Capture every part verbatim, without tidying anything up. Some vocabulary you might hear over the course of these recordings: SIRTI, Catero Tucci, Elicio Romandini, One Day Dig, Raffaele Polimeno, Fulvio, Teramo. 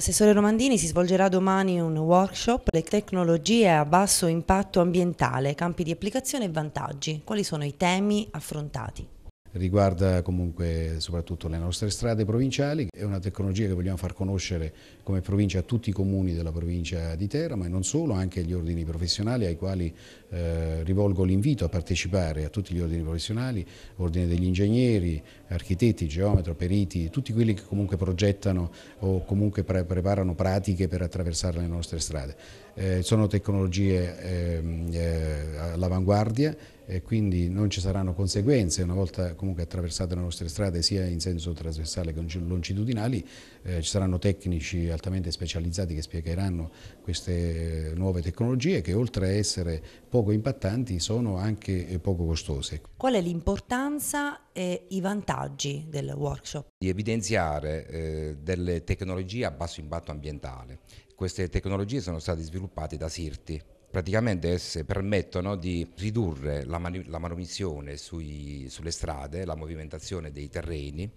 Assessore Romandini, si svolgerà domani un workshop, le tecnologie a basso impatto ambientale, campi di applicazione e vantaggi. Quali sono i temi affrontati? Riguarda comunque soprattutto le nostre strade provinciali, è una tecnologia che vogliamo far conoscere come provincia a tutti i comuni della provincia di Teramo, ma non solo, anche agli ordini professionali ai quali eh, rivolgo l'invito a partecipare, a tutti gli ordini professionali, ordine degli ingegneri, architetti, geometri, periti, tutti quelli che comunque progettano o comunque pre preparano pratiche per attraversare le nostre strade. Eh, sono tecnologie eh, eh, all'avanguardia, e quindi non ci saranno conseguenze una volta comunque attraversate le nostre strade sia in senso trasversale che longitudinali. Eh, ci saranno tecnici altamente specializzati che spiegheranno queste nuove tecnologie che, oltre a essere poco impattanti, sono anche poco costose. Qual è l'importanza e i vantaggi del workshop? Di evidenziare eh, delle tecnologie a basso impatto ambientale. Queste tecnologie sono state sviluppate da SIRTI. Praticamente esse permettono di ridurre la, manu la manomissione sui, sulle strade, la movimentazione dei terreni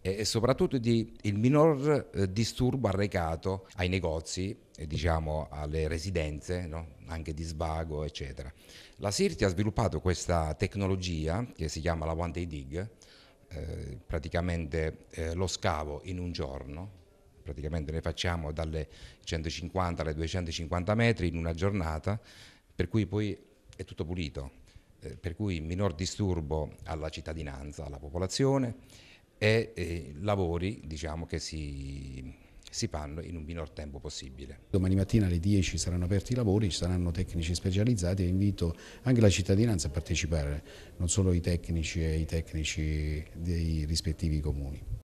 e, e soprattutto di, il minor eh, disturbo arrecato ai negozi e diciamo alle residenze, no? Anche di svago eccetera. La SIRTI ha sviluppato questa tecnologia che si chiama la One Day Dig, eh, praticamente eh, lo scavo in un giorno. Praticamente ne facciamo dalle centocinquanta alle duecentocinquanta metri in una giornata, per cui poi è tutto pulito, eh, per cui minor disturbo alla cittadinanza, alla popolazione e eh, lavori diciamo che si... si fanno in un minor tempo possibile. Domani mattina alle dieci saranno aperti i lavori, ci saranno tecnici specializzati e invito anche la cittadinanza a partecipare, non solo i tecnici e i tecnici dei rispettivi comuni.